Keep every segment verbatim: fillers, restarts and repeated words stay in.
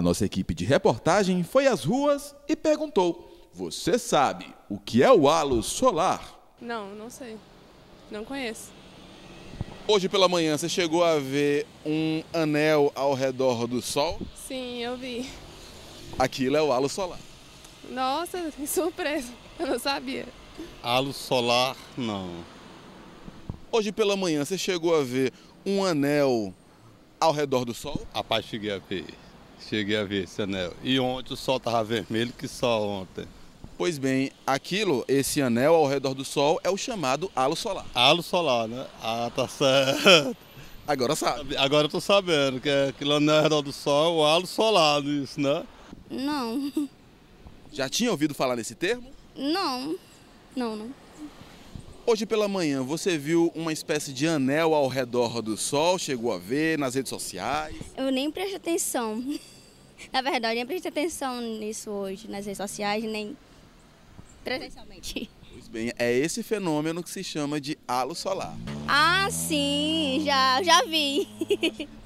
A nossa equipe de reportagem foi às ruas e perguntou: você sabe o que é o Halo Solar? Não, não sei. Não conheço. Hoje pela manhã você chegou a ver um anel ao redor do Sol? Sim, eu vi. Aquilo é o Halo Solar. Nossa, que surpresa. Eu não sabia. Halo Solar, não. Hoje pela manhã você chegou a ver um anel ao redor do Sol? Rapaz, cheguei a ver. Cheguei a ver esse anel. E ontem o sol estava vermelho, que só ontem. Pois bem, aquilo, esse anel ao redor do Sol, é o chamado halo solar. Halo solar, né? Ah, tá certo. Agora sabe. Agora eu tô sabendo que é aquele anel ao redor do Sol, o halo solar, isso, né? Não. Já tinha ouvido falar nesse termo? Não. Não, não. Hoje pela manhã você viu uma espécie de anel ao redor do Sol, chegou a ver nas redes sociais? Eu nem prestei atenção. Na verdade, eu nem prestei atenção nisso hoje, nas redes sociais, nem presencialmente. Pois bem, é esse fenômeno que se chama de halo solar. Ah, sim, já, já vi.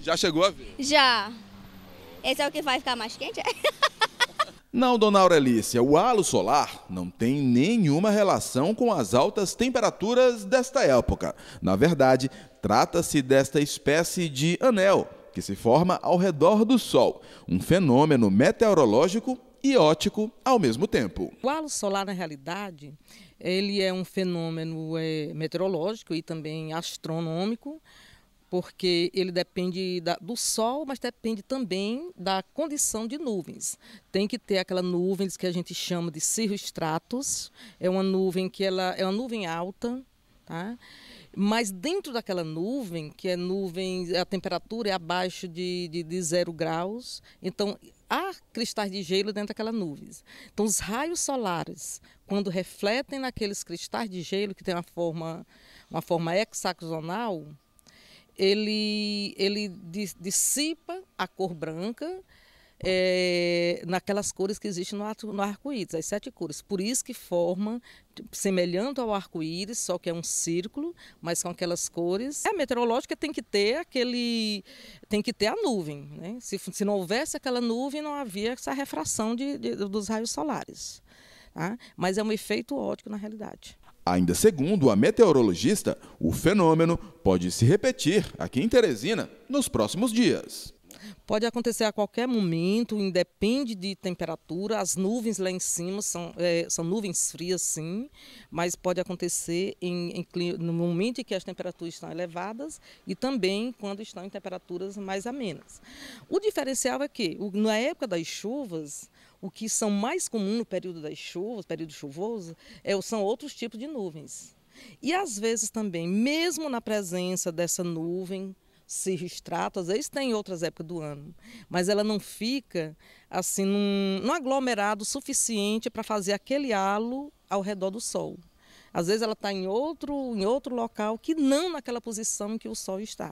Já chegou a ver? Já. Esse é o que vai ficar mais quente? Não, dona Aurelícia, o halo solar não tem nenhuma relação com as altas temperaturas desta época. Na verdade, trata-se desta espécie de anel que se forma ao redor do Sol, um fenômeno meteorológico e óptico ao mesmo tempo. O halo solar, na realidade, ele é um fenômeno é, meteorológico e também astronômico, porque ele depende da, do Sol, mas depende também da condição de nuvens. Tem que ter aquela nuvem que a gente chama de cirrostratus, é uma nuvem que ela é uma nuvem alta, tá? Mas dentro daquela nuvem, que é nuvem, a temperatura é abaixo de, de, de zero graus, então há cristais de gelo dentro daquela nuvem. Então os raios solares, quando refletem naqueles cristais de gelo, que tem uma forma, uma forma hexagonal, ele, ele dissipa a cor branca é, naquelas cores que existem no, no arco-íris, as sete cores. Por isso que forma, semelhante ao arco-íris, só que é um círculo, mas com aquelas cores. A meteorológica tem que ter aquele, tem que ter a nuvem, né? Se, se não houvesse aquela nuvem, não havia essa refração de, de, dos raios solares, tá? Mas é um efeito óptico na realidade. Ainda segundo a meteorologista, o fenômeno pode se repetir aqui em Teresina nos próximos dias. Pode acontecer a qualquer momento, independe de temperatura. As nuvens lá em cima são, é, são nuvens frias, sim, mas pode acontecer em, em, no momento em que as temperaturas estão elevadas e também quando estão em temperaturas mais amenas. O diferencial é que, na época das chuvas, o que são mais comum no período das chuvas, período chuvoso, é, são outros tipos de nuvens. E às vezes também, mesmo na presença dessa nuvem, cirrostratus, às vezes tem outras épocas do ano, mas ela não fica assim num, num aglomerado suficiente para fazer aquele halo ao redor do Sol. Às vezes ela está em outro, em outro local que não naquela posição em que o Sol está.